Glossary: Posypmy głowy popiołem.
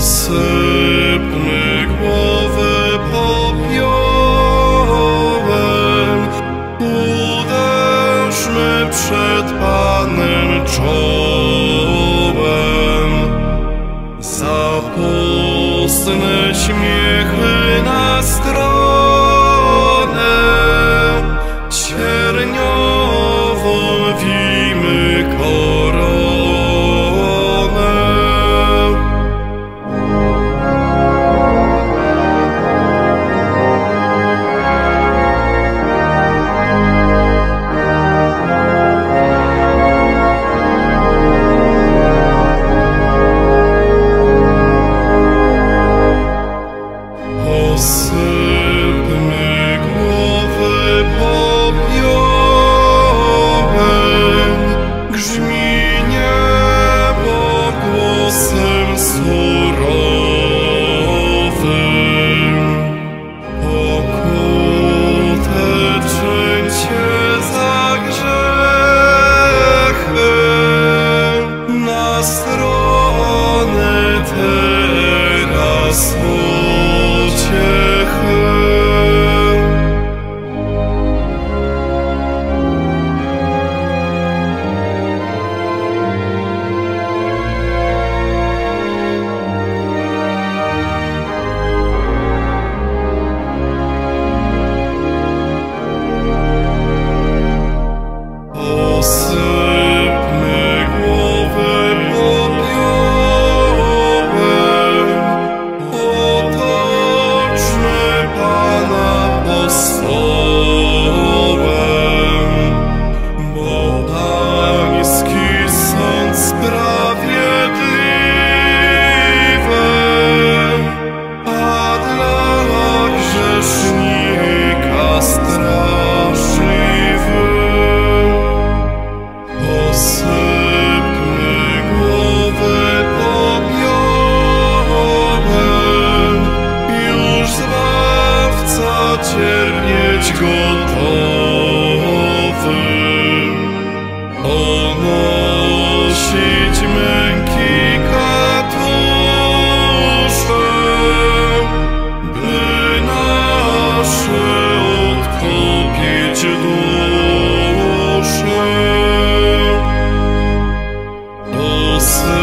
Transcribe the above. Posypmy głowę popiołem, uderzmy przed Panem czołem. Za pustne śmiechy na stronę cierniową wimy koronę. Posypmy głowy popiołem, grzmi niebo głosem surowym. Pokutę czyńcie za grzechy, na stronę teraz Posypmy głowy popiołem, otoczmy Pana postołem, bo pański sąd sprawiedliwy, a dla grzesznika straszliwy. Posypmy głowy popiołem, już zbawca cierpieć gotowy. Ponosić męki katusze, by nasze odkupić dusze.